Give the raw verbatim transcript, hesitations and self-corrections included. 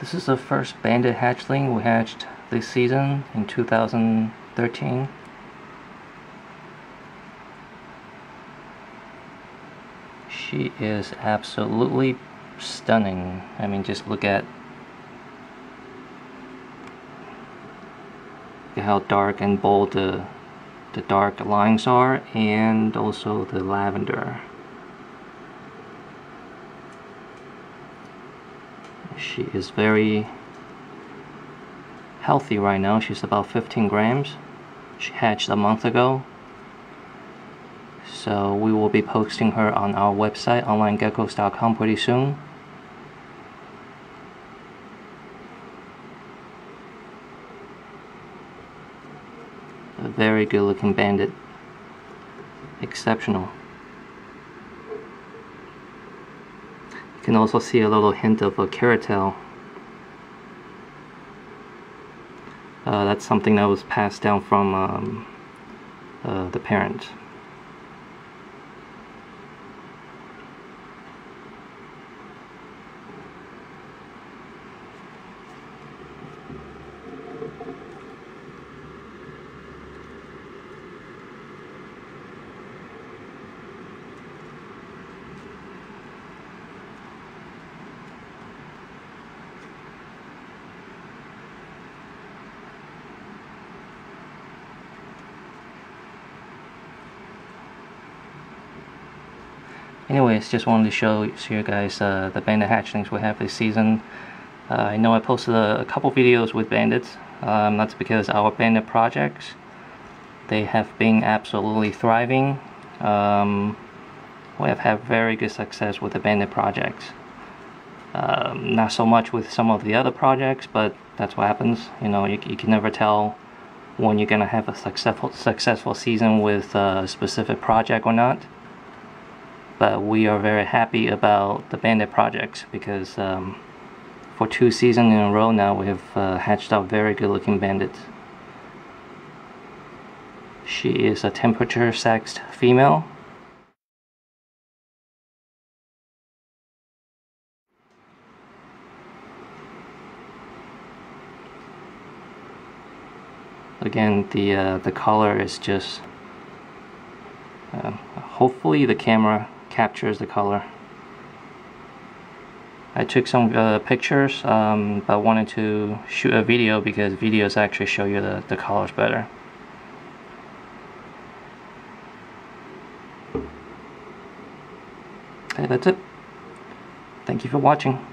This is the first bandit hatchling we hatched this season in two thousand thirteen. She is absolutely stunning. I mean, just look at how dark and bold the, the dark lines are, and also the lavender. She is very healthy right now. She's about fifteen grams. She hatched a month ago. So we will be posting her on our website, online geckos dot com, pretty soon. A very good looking bandit. Exceptional. You can also see a little hint of a carrottail. Uh, that's something that was passed down from um, uh, the parent. Anyways, just wanted to show, show you guys uh, the bandit hatchlings we have this season. Uh, I know I posted a, a couple videos with bandits. Um, that's because our bandit projects, they have been absolutely thriving. Um, we have had very good success with the bandit projects. Um, not so much with some of the other projects, but that's what happens. You know, you, you can never tell when you're going to have a successful, successful season with a specific project or not. But we are very happy about the bandit projects because um, for two seasons in a row now we have uh, hatched out very good looking bandits. She is a temperature sexed female. Again, the, uh, the color is just... Uh, hopefully the camera captures the color. I took some uh, pictures um, but wanted to shoot a video because videos actually show you the, the colors better. Okay, that's it. Thank you for watching.